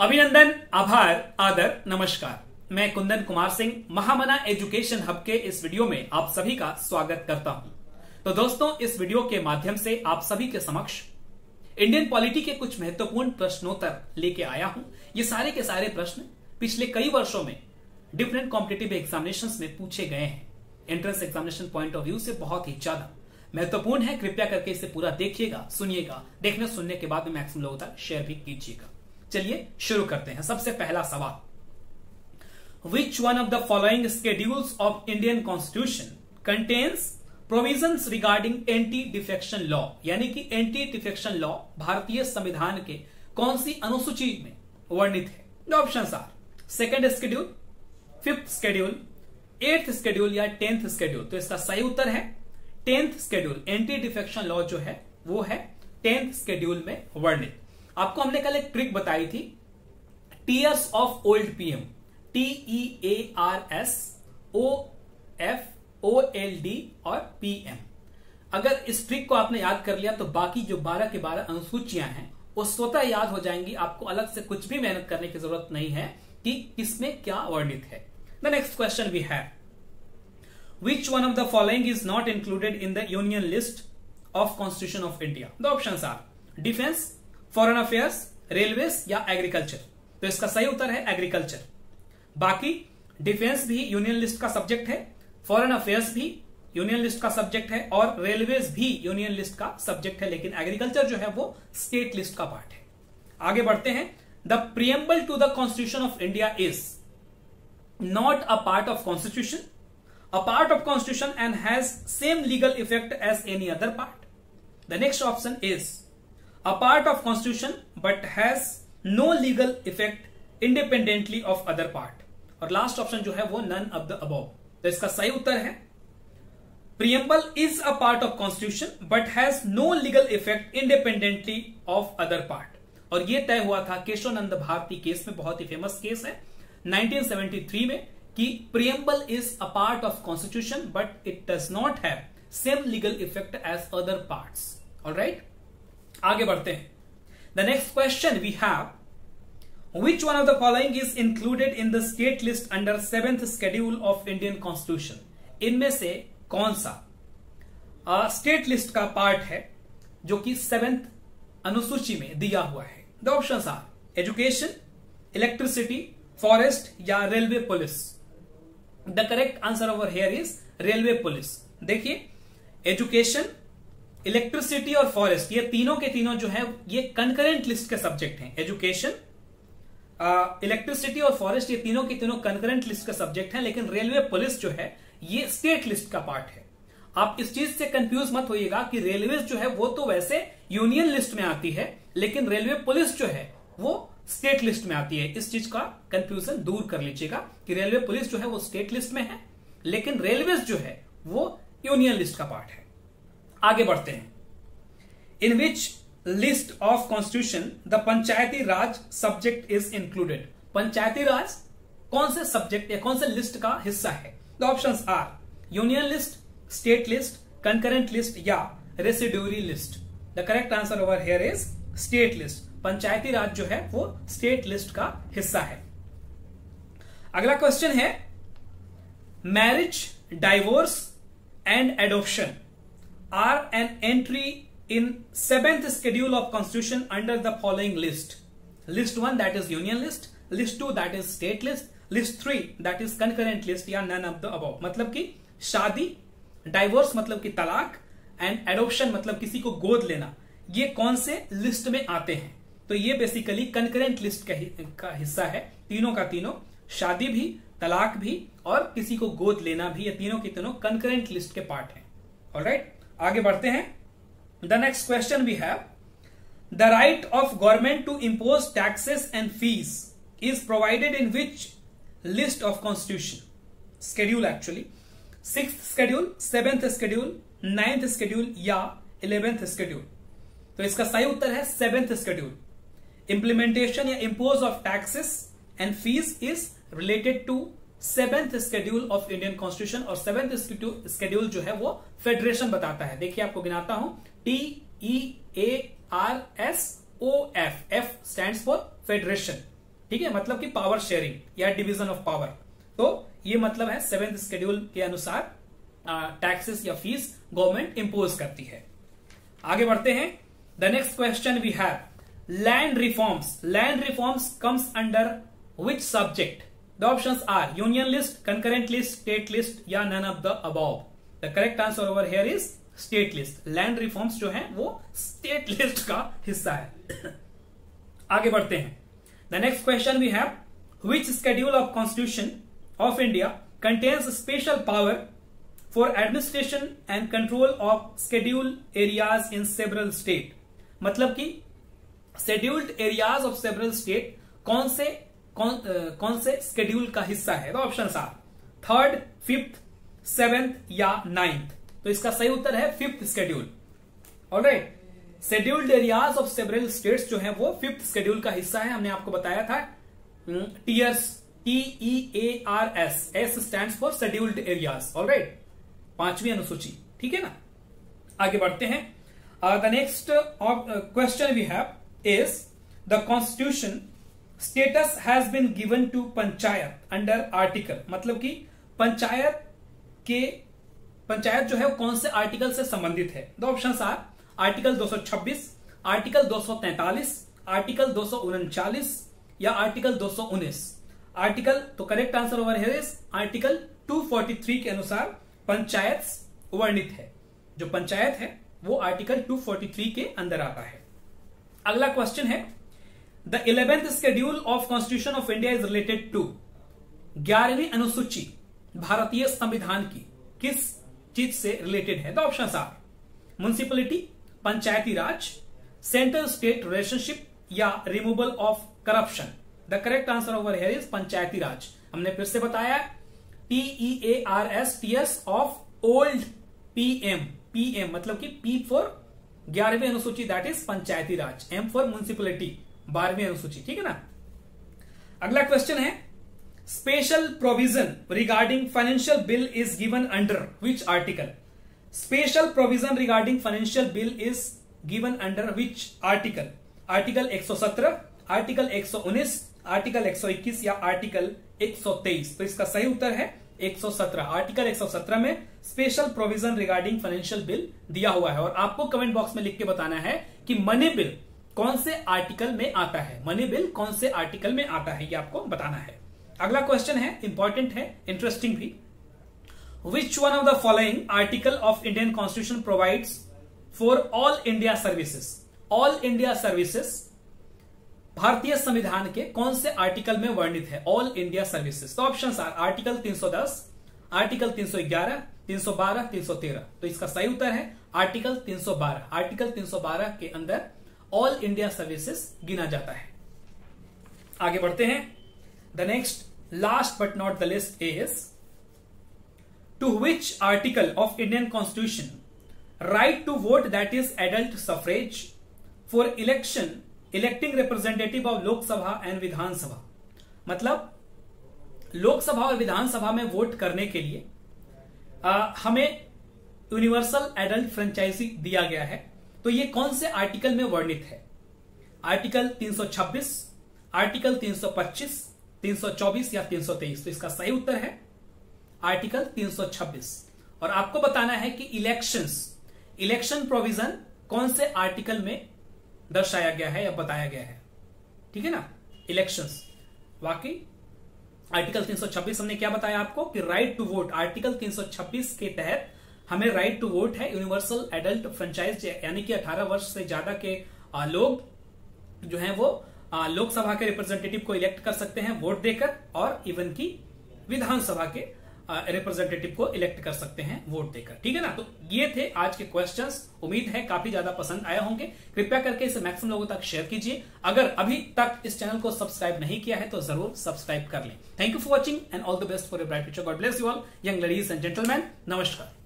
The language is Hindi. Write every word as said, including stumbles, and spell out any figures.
अभिनंदन, आभार, आदर, नमस्कार। मैं कुंदन कुमार सिंह महामना एजुकेशन हब के इस वीडियो में आप सभी का स्वागत करता हूं। तो दोस्तों, इस वीडियो के माध्यम से आप सभी के समक्ष इंडियन पॉलिटी के कुछ महत्वपूर्ण प्रश्नोत्तर लेके आया हूं। ये सारे के सारे प्रश्न पिछले कई वर्षों में डिफरेंट कॉम्पिटिटिव एग्जामिनेशंस में पूछे गए हैं। Entrance examination point of view से बहुत ही ज्यादा महत्वपूर्ण है। कृपया करके इसे पूरा देखिएगा, सुनिएगा। देखने सुनने के बाद में मैक्सिमम लोगों तक शेयर भी कीजिएगा। चलिए शुरू करते हैं। सबसे पहला सवाल, which one of the following schedules of Indian constitution contains provisions regarding anti defection law, यानी कि एंटी डिफेक्शन लॉ भारतीय संविधान के कौन सी अनुसूची में वर्णित है? Options are second schedule, fifth schedule, eighth schedule या टेंथ शेड्यूल। तो इसका सही उत्तर है tenth schedule. Anti defection law जो है वो है टेंथ शेड्यूल में वर्णित। आपको हमने कल एक ट्रिक बताई थी, tears of old PM, T E A R S O F O L D और पीएम। अगर इस ट्रिक को आपने याद कर लिया तो बाकी जो बारह के बारह अनुसूचियां हैं वो स्वतः याद हो जाएंगी। आपको अलग से कुछ भी मेहनत करने की जरूरत नहीं है कि किसमें क्या वर्णित है। The next question we have, which one of the following is not included in the union list of constitution of India? The options are defence, foreign affairs, railways या एग्रीकल्चर। तो इसका सही उत्तर है एग्रीकल्चर। बाकी डिफेंस भी यूनियन लिस्ट का सब्जेक्ट है, फॉरेन अफेयर्स भी यूनियन लिस्ट का सब्जेक्ट है और रेलवेज भी यूनियन लिस्ट का सब्जेक्ट है, लेकिन एग्रीकल्चर जो है वो स्टेट लिस्ट का पार्ट है। आगे बढ़ते हैं। The preamble to the constitution of India is not a part of constitution, a part of constitution and has same legal effect as any other part. The next option is a part of constitution but has no legal effect independently of other part. और लास्ट ऑप्शन जो है वो नन ऑफ द अबव। तो इसका सही उत्तर है preamble is a part of constitution but has no legal effect independently of other part. और यह तय हुआ था केशवानंद भारती केस में, बहुत ही फेमस केस है नाइनटीन सेवेंटी थ्री में, कि preamble is a part of constitution but it does not have same legal effect as other parts. Alright, आगे बढ़ते हैं। The next question we have, which one of the following is included in the state list under seventh schedule of Indian constitution? इनमें से कौन सा स्टेट लिस्ट का पार्ट है जो कि सेवेंथ अनुसूची में दिया हुआ है? The options are education, electricity, forest या railway police. The correct answer over here is railway police. देखिए, एजुकेशन, इलेक्ट्रिसिटी और फॉरेस्ट ये तीनों के तीनों जो है ये कंकरेंट लिस्ट के सब्जेक्ट हैं। एजुकेशन, इलेक्ट्रिसिटी और फॉरेस्ट ये तीनों के तीनों कंकरेंट लिस्ट के सब्जेक्ट हैं, लेकिन रेलवे पुलिस जो है ये स्टेट लिस्ट का पार्ट है। आप इस चीज से कंफ्यूज मत होइएगा कि रेलवे जो है वो तो वैसे यूनियन लिस्ट में आती है, लेकिन रेलवे पुलिस जो है वो स्टेट लिस्ट में आती है। इस चीज का कंफ्यूजन दूर कर लीजिएगा कि रेलवे पुलिस जो है वो स्टेट लिस्ट में है, लेकिन रेलवे जो है वो यूनियन लिस्ट का पार्ट है। आगे बढ़ते हैं। In which list of constitution the panchayati raj subject is included? Panchayati raj कौन से सब्जेक्ट या कौन से लिस्ट का हिस्सा है? The options are union list, state list, concurrent list या residuary list. The correct answer over here is state list. Panchayati raj जो है वो स्टेट लिस्ट का हिस्सा है। अगला क्वेश्चन है, marriage, divorce and adoption Are an entry in seventh schedule of constitution under the following list? List one that is union list, list two that is state list, list three that is concurrent list या none of the above। मतलब कि शादी, divorce मतलब कि तलाक and adoption मतलब किसी को गोद लेना, ये कौन से list में आते हैं? तो ये basically concurrent list का हिस्सा है। तीनों का तीनों, शादी भी, तलाक भी और किसी को गोद लेना भी, ये तीनों के तीनों concurrent list के part हैं। Alright, आगे बढ़ते हैं। The next question we have, the right of government to impose taxes and fees is provided in which list of constitution schedule? Actually sixth schedule, seventh schedule, ninth schedule या इलेवेंथ स्केड्यूल। तो इसका सही उत्तर है सेवेंथ स्केड्यूल। इंप्लीमेंटेशन या impose of taxes and fees is related to seventh schedule of Indian constitution. और सेवेंथ स्केड्यूल जो है वो फेडरेशन बताता है। देखिए, आपको गिनाता हूं, T E A R S O F, F stands for federation. ठीक है, मतलब कि पावर शेयरिंग या डिवीजन ऑफ पावर। तो ये मतलब है सेवेंथ शेड्यूल के अनुसार टैक्सेस या फीस गवर्नमेंट इंपोज करती है। आगे बढ़ते हैं, the next question we have land reforms. Land reforms comes under which subject? The options are union list, concurrent list, state list या none of the above. The correct answer over here is state list. Land reforms जो है वो स्टेट लिस्ट का हिस्सा है। आगे बढ़ते हैं, the next question we have which schedule of constitution of India contains special power for administration and control of scheduled areas in several state. मतलब कि scheduled areas of several state कौन से कौन, कौन से शेड्यूल का हिस्सा है? तो options are third, fifth, seventh या नाइन्थ। तो इसका सही उत्तर है fifth schedule. Alright, scheduled areas of several states जो है वो फिफ्थ शेड्यूल का हिस्सा है। हमने आपको बताया था tears, T E A R S, S stands for scheduled areas. Alright, पांचवी अनुसूची, ठीक है ना। आगे बढ़ते हैं, the next question we have is the constitution status has been given to panchayat under article. मतलब कि पंचायत के पंचायत जो है कौन से आर्टिकल से संबंधित है? द ऑप्शंस आर आर्टिकल दो सौ छब्बीस, आर्टिकल दो सौ तैंतालीस, आर्टिकल दो सौ उनचास या आर्टिकल दो सौ उन्नीस। आर्टिकल, तो correct answer over here is article दो सौ तैंतालीस के अनुसार पंचायत वर्णित है। जो पंचायत है वो आर्टिकल दो सौ तैंतालीस के अंदर आता है। अगला क्वेश्चन है the eleventh schedule of constitution of India is related to. ग्यारहवीं अनुसूची भारतीय संविधान की किस चीज से रिलेटेड है? The options are municipality, Panchayati Raj, central state relationship या removal of corruption. The correct answer over here is पंचायती राज। हमने फिर से बताया T E A R S, TS of old PM, PM मतलब कि पी फॉर ग्यारहवीं अनुसूची that is Panchayati Raj, M for municipality बारहवीं अनुसूची, ठीक है ना। अगला क्वेश्चन है special provision regarding financial bill is given under which article. Special provision regarding financial bill is given under which article? Article एक सौ सत्रह, आर्टिकल एक सौ उन्नीस, आर्टिकल एक सौ इक्कीस या आर्टिकल एक सौ तेईस। तो इसका सही उत्तर है एक सौ सत्रह। आर्टिकल एक सौ सत्रह में special provision regarding financial bill दिया हुआ है और आपको कमेंट बॉक्स में लिख के बताना है कि मनी बिल कौन से आर्टिकल में आता है, मनी बिल कौन से आर्टिकल में आता है, यह आपको बताना है। अगला क्वेश्चन है, इंपॉर्टेंट है, इंटरेस्टिंग भी। Which one of the following article of Indian constitution provides for all India services? All India services भारतीय संविधान के कौन से आर्टिकल में वर्णित है? All India services. तो ऑप्शंस आर आर्टिकल तीन सौ दस, आर्टिकल तीन सौ ग्यारह, तीन सौ बारह, तीन सौ तेरह। तो इसका सही उत्तर है आर्टिकल तीन सौ बारह। आर्टिकल तीन सौ बारह के अंदर ऑल इंडिया सर्विसेज गिना जाता है। आगे बढ़ते हैं, the next last but not the least is to which article of Indian constitution right to vote, that is adult suffrage, for election electing representative of Lok Sabha and Vidhan Sabha। मतलब लोक सभा और विधान सभा में वोट करने के लिए आ, हमें यूनिवर्सल एडल्ट फ्रेंचाइजी दिया गया है। तो ये कौन से आर्टिकल में वर्णित है? आर्टिकल तीन सौ छब्बीस, आर्टिकल तीन सौ पच्चीस, तीन सौ चौबीस या तीन सौ तेईस। तो इसका सही उत्तर है आर्टिकल तीन सौ छब्बीस। और आपको बताना है कि इलेक्शंस, इलेक्शन प्रोविजन कौन से आर्टिकल में दर्शाया गया है या बताया गया है, ठीक है ना। इलेक्शंस, बाकी आर्टिकल तीन सौ छब्बीस हमने क्या बताया आपको कि राइट टू वोट, आर्टिकल तीन सौ छब्बीस के तहत हमें राइट टू वोट है। यूनिवर्सल एडल्ट फ्रेंचाइज यानी कि अठारह वर्ष से ज्यादा के लोग जो है वो लोकसभा के रिप्रेजेंटेटिव को इलेक्ट कर सकते हैं वोट देकर, और इवन की विधानसभा के रिप्रेजेंटेटिव को इलेक्ट कर सकते हैं वोट देकर, ठीक है ना। तो ये थे आज के क्वेश्चंस। उम्मीद है काफी ज्यादा पसंद आए होंगे। कृपया करके इसे मैक्सिमम लोगों तक शेयर कीजिए। अगर अभी तक इस चैनल को सब्सक्राइब नहीं किया है तो जरूर सब्सक्राइब कर लें। Thank you for watching and all the best for your bright future. God bless you all young ladies and gentleman. नमस्कार।